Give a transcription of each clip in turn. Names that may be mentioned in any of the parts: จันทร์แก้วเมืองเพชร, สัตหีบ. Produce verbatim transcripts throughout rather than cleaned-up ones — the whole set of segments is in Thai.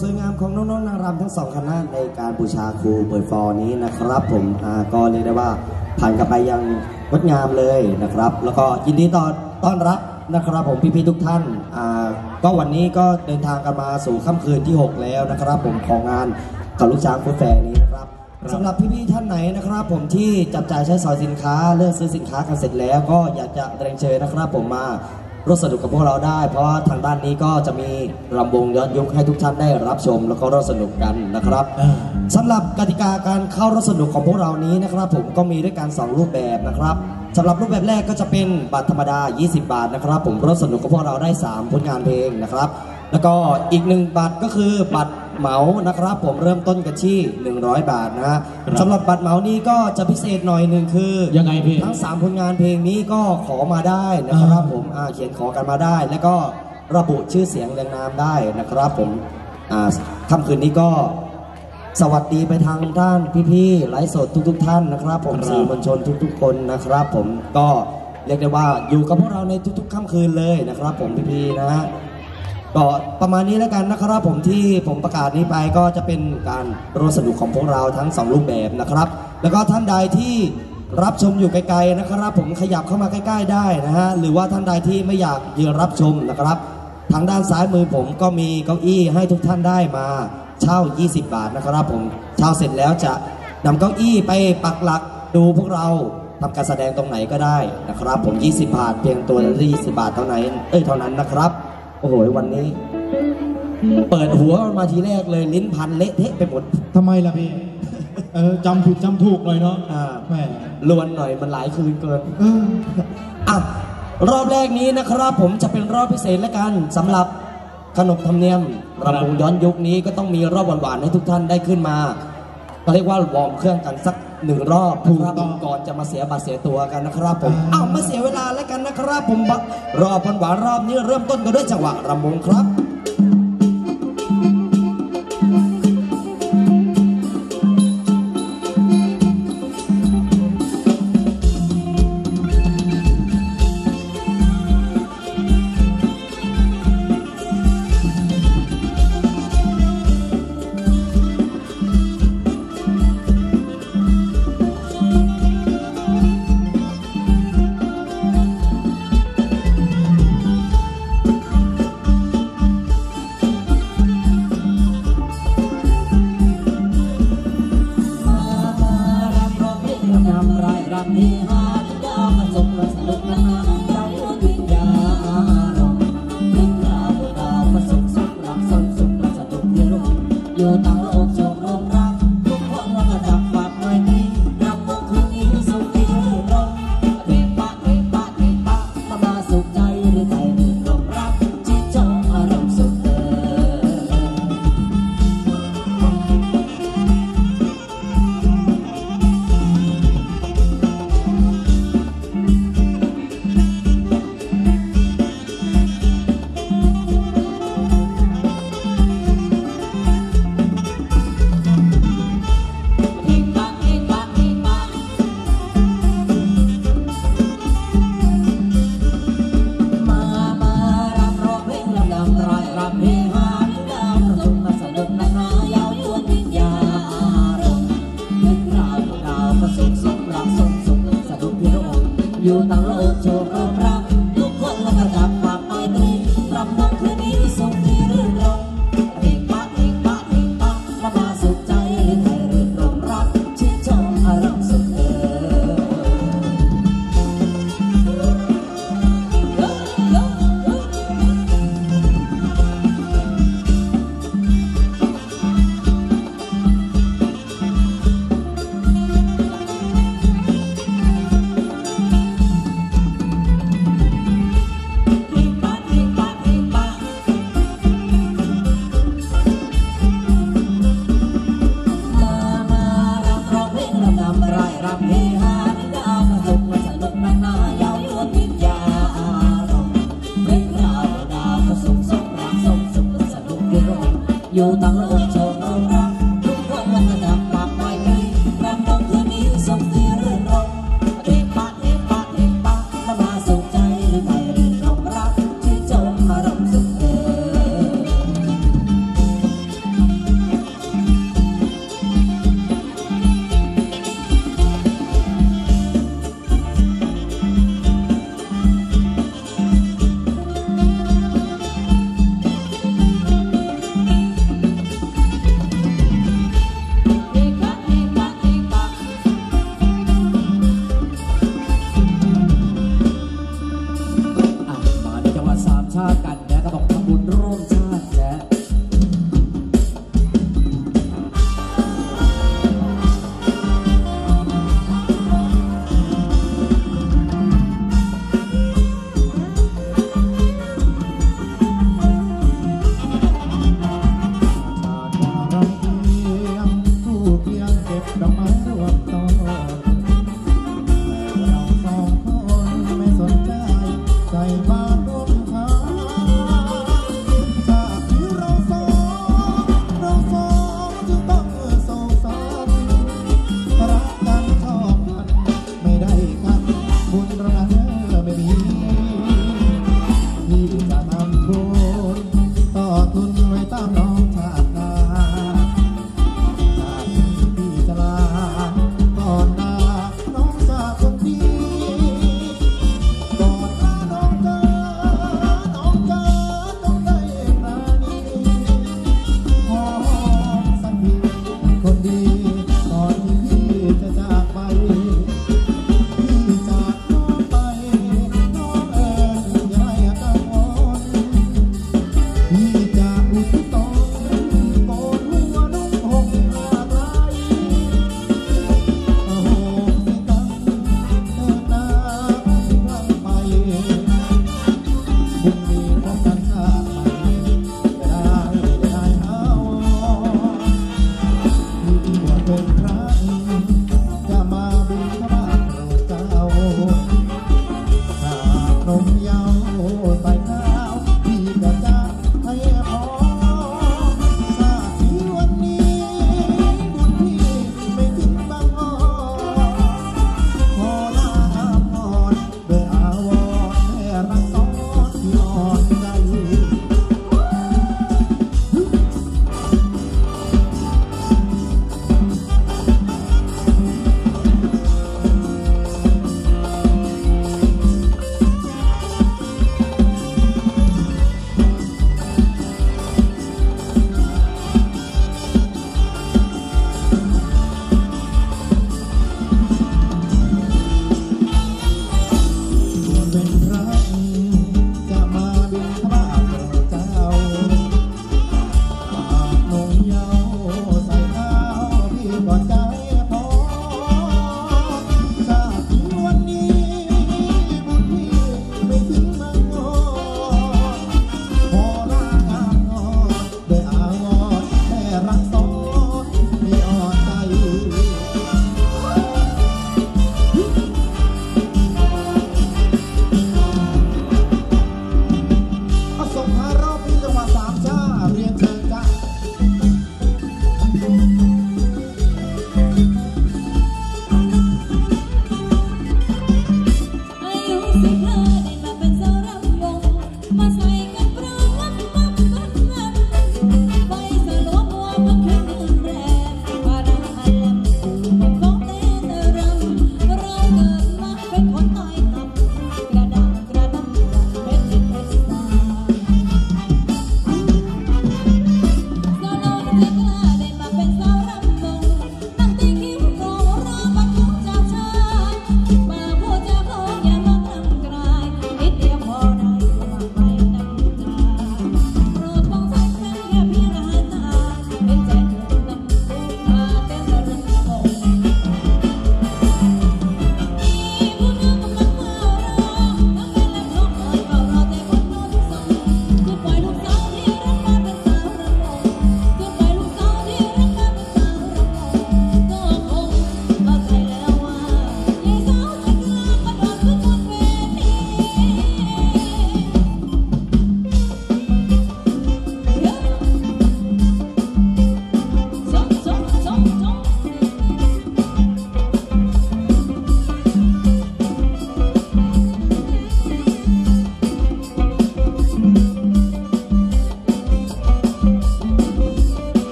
สวยงามของน้องๆนางรำทั้งสองคณะในการบูชาครูเปิดฟอนี้นะครับผมก็เรียกได้ว่าผ่านกันไปยังงดงามเลยนะครับแล้วก็ยินดีต้อนต้อนรับนะครับผมพี่ๆทุกท่านก็วันนี้ก็เดินทางกันมาสู่ค่ำคืนที่หกแล้วนะครับผมของงานกับลูกช้างฟู้ดแฟร์นี้นะครับสำหรับพี่ๆท่านไหนนะครับผมที่จับจ่ายใช้สอยสินค้าเลือกซื้อสินค้ากันเสร็จแล้วก็อยากจะเรียนเชิญนะครับผมมาร่วมสนุกกับพวกเราได้เพราะทางด้านนี้ก็จะมีลำวงย้อนยุคให้ทุกท่านได้รับชมแล้วก็ร่วมสนุกกันนะครับสำหรับกติกาการเข้าร่วมสนุกของพวกเรานี้นะครับผมก็มีด้วยกันสองรูปแบบนะครับสำหรับรูปแบบแรกก็จะเป็นบัตรธรรมดายี่สิบบาทนะครับผมร่วมสนุกกับพวกเราได้สามผลงานเพลงนะครับแล้วก็อีกหนึ่งบัตรก็คือบัตรเหมานะครับผมเริ่มต้นกันที่หนึ่งร้อยบาทนะฮะสำหรับบัตรเหมานี่ก็จะพิเศษหน่อยหนึ่งคือยังไงพี่ทั้งสามผลงานเพลงนี้ก็ขอมาได้นะครับผมเขียนขอกันมาได้แล้วก็ระบุชื่อเสียงเรียงนามได้นะครับผมค่ำคืนนี้ก็สวัสดีไปทางด้านพี่ๆไลฟ์สดทุกๆท่านนะครับผมสื่อมวลชนทุกๆคนนะครับผมก็เรียกได้ว่าอยู่กับพวกเราในทุกๆค่ำคืนเลยนะครับผมพี่ๆนะฮะก็ประมาณนี้แล้วกันนะครับผมที่ผมประกาศนี้ไปก็จะเป็นการร่วมสนุกของพวกเราทั้งสองรูปแบบนะครับแล้วก็ท่านใดที่รับชมอยู่ไกลๆนะครับผมขยับเข้ามาใกล้ๆได้นะฮะหรือว่าท่านใดที่ไม่อยากยืนรับชมนะครับทางด้านซ้ายมือผมก็มีเก้าอี้ให้ทุกท่านได้มาเช่ายี่สิบบาทนะครับผมเช่าเสร็จแล้วจะนำเก้าอี้ไปปักหลักดูพวกเราทำการแสดงตรงไหนก็ได้นะครับผมยี่สิบบาทเพียงตัวละยี่สิบบาทเท่านั้นเอ้ยเท่านั้นนะครับโอ้โหวันนี้เปิดหัวมาทีแรกเลยลิ้นพันเละเทะไปหมดทำไมล่ะพี่เออจำผิดจำถูกหน่อยเนาะอ่าแหมลวนหน่อยมันหลายคืนเกินเอออ่ะรอบแรกนี้นะครับผมจะเป็นรอบพิเศษแล้วกันสำหรับขนบธรรมเนียมรำวงย้อนยุคนี้ก็ต้องมีรอบหวานๆให้ทุกท่านได้ขึ้นมาก็เรียกว่าวอร์มเครื่องกันสักหนึ่งรอบนะครับก่อนจะมาเสียบัตรเสียตัวกันนะครับผมอ้าวมาเสียเวลาแล้วกันนะครับผมรอบหวานรอบนี้เริ่มต้นกันด้วยจังหวะรำวงครับ Oh,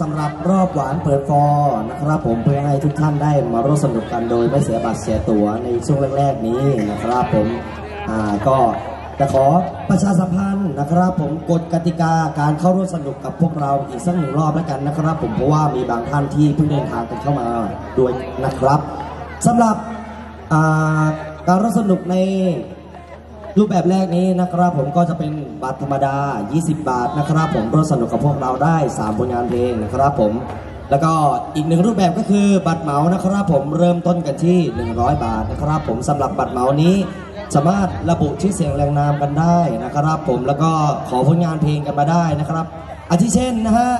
สำหรับรอบหวานเปิดฟอร์นะครับผมเพื่อให้ทุกท่านได้มาร่วมสนุกกันโดยไม่เสียบัตรเสียตั๋วในช่วงแรกๆนี้นะครับผมอ่าก็จะขอประชาสัมพันธ์นะครับผมกฎกติกาการเข้าร่วมสนุกกับพวกเราอีกสักหนึ่งรอบแล้วกันนะครับผมเพราะว่ามีบางท่านที่เพิ่งเดินทางกันเข้ามาด้วยนะครับสำหรับการร่วมสนุกในรูปแบบแรกนี้นะครับผมก็จะเป็นบัตรธรรมดายี่สิบบาทนะครับผมร่วมสนุกกับพวกเราได้สามผลงานเพลงนะครับผมแล้วก็อีกหนึ่งรูปแบบก็คือบัตรเหมานะครับผมเริ่มต้นกันที่หนึ่งร้อยบาทนะครับผมสำหรับบัตรเหมานี้สามารถระบุชื่อเสียงแรงนามกันได้นะครับผมแล้วก็ขอผลงานเพลงกันมาได้นะครับอาทิเช่นนะฮะ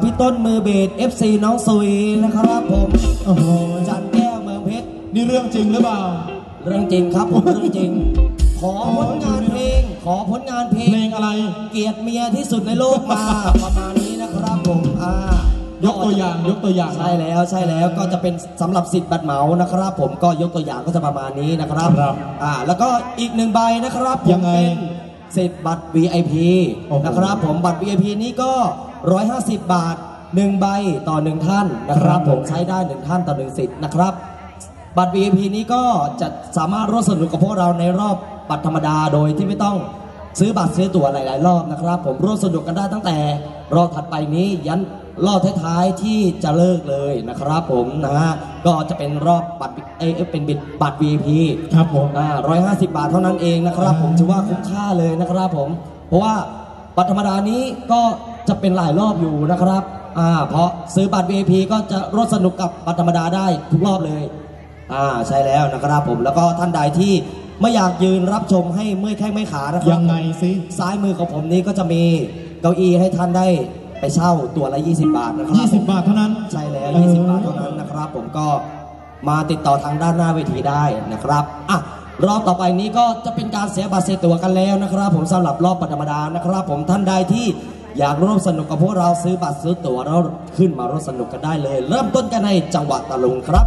พี่ต้นมือเบส เอฟ ซี น้องสุยนะครับผมโอ้โหจันแก้วเมืองเพชรนี่เรื่องจริงหรือเปล่าเรื่องจริงครับผมเรื่องจริงขอผลงานเพลงขอผลงานเพลงเพลงอะไรเกลียดเมียที่สุดในโลกมาประมาณนี้นะครับผมอ่ายกตัวอย่างยกตัวอย่างใช่แล้วใช่แล้วก็จะเป็นสำหรับสิทธิ์บัตรเหมานะครับผมก็ยกตัวอย่างก็จะประมาณนี้นะครับอ่าแล้วก็อีกหนึ่งใบนะครับยังไงสิทธิ์บัตร วี ไอ พี นะครับผมบัตร วี ไอ พี นี้ก็หนึ่งร้อยห้าสิบบาทหนึ่งใบต่อหนึ่งท่านนะครับผมใช้ได้หนึ่งท่านต่อหนึ่งสิทธิ์นะครับบัตร วี ไอ พี นี้ก็จะสามารถร่วมสนุกกับพวกเราในรอบบัตรธรรมดาโดยที่ไม่ต้องซื้อบัตรซื้อตั๋วหลายๆรอบนะครับผมร่วมสนุกกันได้ตั้งแต่รอบถัดไปนี้ยันรอบท้ายๆที่จะเลิกเลยนะครับผมนะฮะก็จะเป็นรอบบัตรเอเป็นบัตร วี ไอ พี ครับผมอ่าร้อยห้าสิบบาทเท่านั้นเองนะครับผมถือว่าคุ้มค่าเลยนะครับผมเพราะว่าบัตรธรรมดานี้ก็จะเป็นหลายรอบอยู่นะครับอ่าเพราะซื้อบัตร วี ไอ พี ก็จะร่วมสนุกกับบัตรธรรมดาได้ทุกรอบเลยอ่าใช่แล้วนะครับผมแล้วก็ท่านใดที่ไม่อยากยืนรับชมให้เมื่อยแข้งไม่ขานะครับยังไงสิซ้ายมือของผมนี้ก็จะมีเก้าอี้ให้ท่านได้ไปเช่าตัวละยี่สิบบาทนะครับยี่สิบบาทเท่านั้นใช่แล้วยี่สิบบาทเท่านั้นนะครับผมก็มาติดต่อทางด้านหน้าเวทีได้นะครับอ่ะรอบต่อไปนี้ก็จะเป็นการเสียบัตรเสียตัวกันแล้วนะครับผมสำหรับรอบธรรมดานะครับผมท่านใดที่อยากร่วมสนุกกับพวกเราซื้อบัตรซื้อตัวเราขึ้นมาร่วมสนุกกันได้เลยเริ่มต้นกันในจังหวัดตะลุงครับ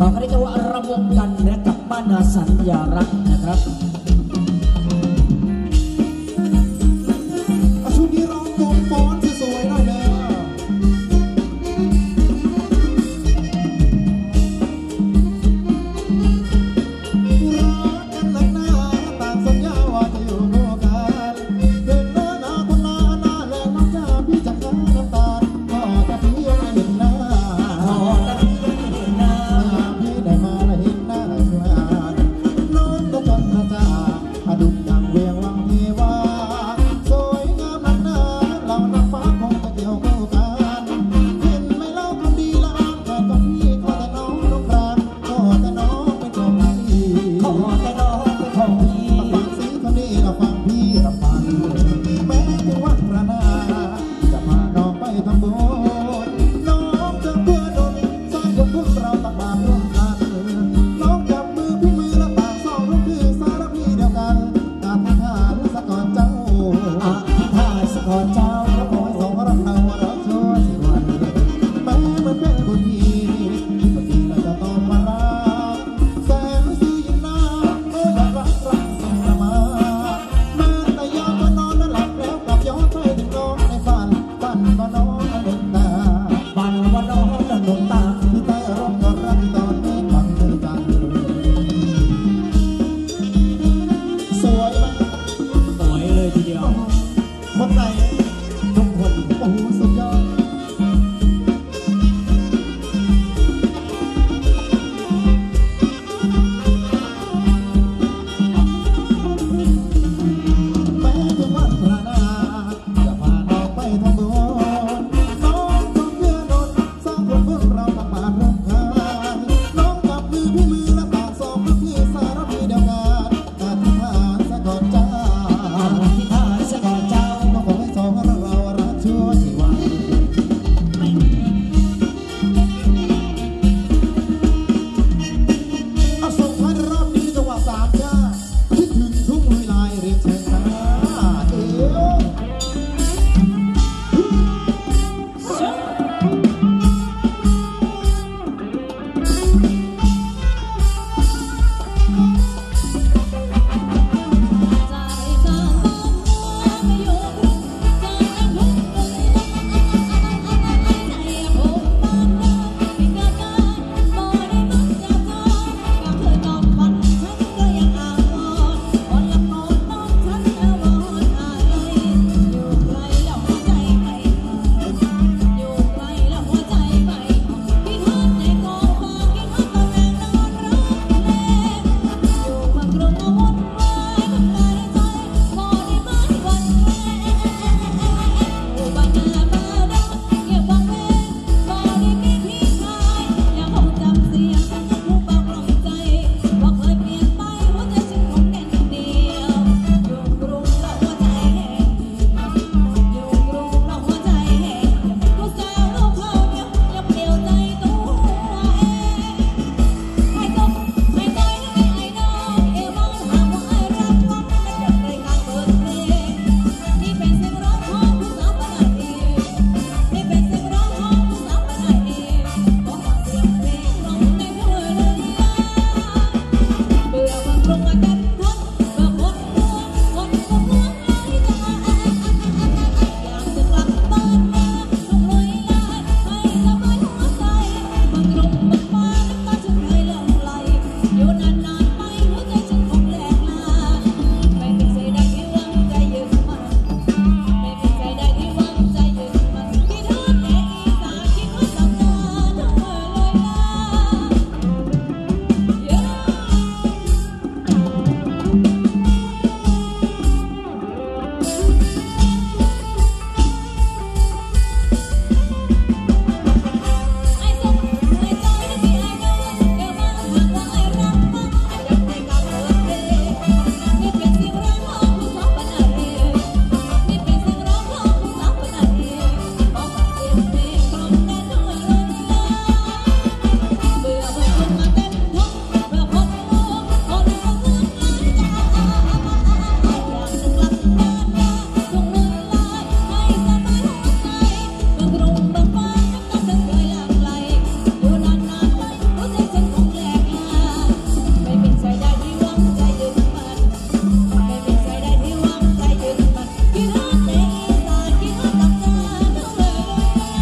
ต่อคราวนี้จะว่าระวงจันทร์และกับบ้านสัญญารักนะครับ